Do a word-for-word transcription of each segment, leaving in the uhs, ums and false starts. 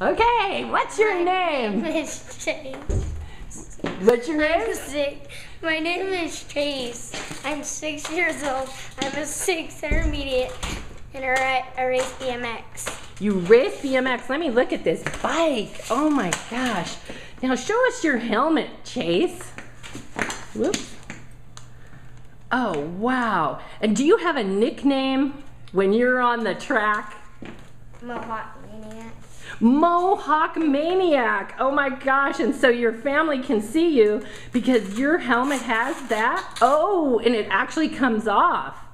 Okay, what's your My name? My name is Chase. What's your name? I'm six. My name is Chase. I'm six years old. I'm a sixth intermediate, and I, I race B M X. You race B M X? Let me look at this bike. Oh my gosh. Now show us your helmet, Chase. Whoops. Oh, wow. And do you have a nickname when you're on the track? Mohawk Maniac. Mohawk Maniac. Oh my gosh. And so your family can see you because your helmet has that. Oh, and it actually comes off.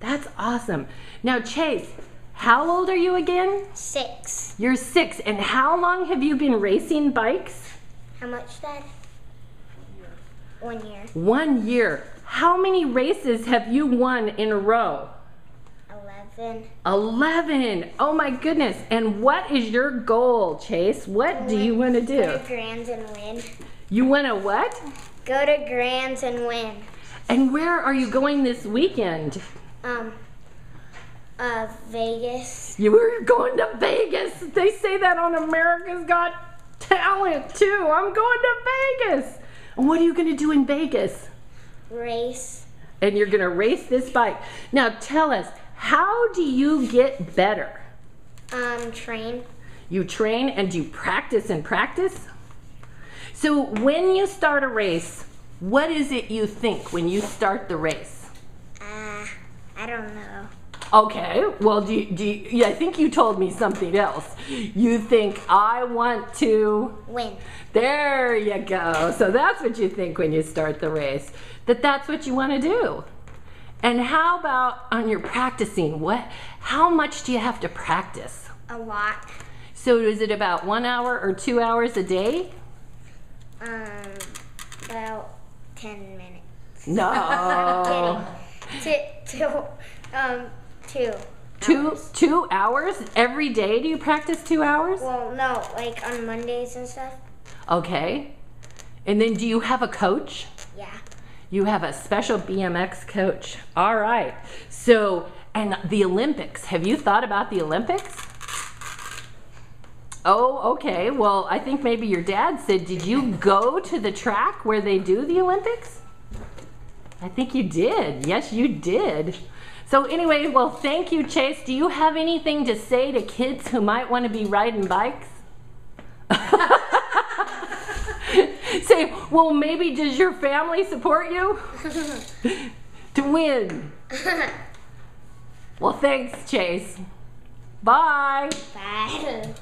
That's awesome. Now, Chase, how old are you again? Six. You're six. And how long have you been racing bikes? How much, Dad? One year. One year. How many races have you won in a row? Eleven. Eleven. Oh my goodness. And what is your goal, Chase? What do you want to do? Go to Grands and win. You want to what? Go to Grands and win. And where are you going this weekend? Um, uh, Vegas. You were going to Vegas. They say that on America's Got Talent, too. I'm going to Vegas. And what are you going to do in Vegas? Race. And you're going to race this bike. Now tell us, how do you get better? Um, train. You train and do practice and practice? So when you start a race, what is it you think when you start the race? Uh, I don't know. Okay, well, do you, do you, yeah, I think you told me something else. You think, I want to... win. There you go. So that's what you think when you start the race, that that's what you want to do. And how about on your practicing? What? How much do you have to practice? A lot. So is it about one hour or two hours a day? Um, about ten minutes. No. Kidding. T- t- um... Two. Two hours. Two hours? Every day do you practice two hours? Well, no, like on Mondays and stuff. Okay. And then do you have a coach? Yeah. You have a special B M X coach. All right. So, and the Olympics. Have you thought about the Olympics? Oh, okay. Well, I think maybe your dad said, did you go to the track where they do the Olympics? I think you did. Yes, you did. So anyway, well, thank you, Chase. Do you have anything to say to kids who might want to be riding bikes? Say, well, maybe does your family support you? To win. Well, thanks, Chase. Bye. Bye.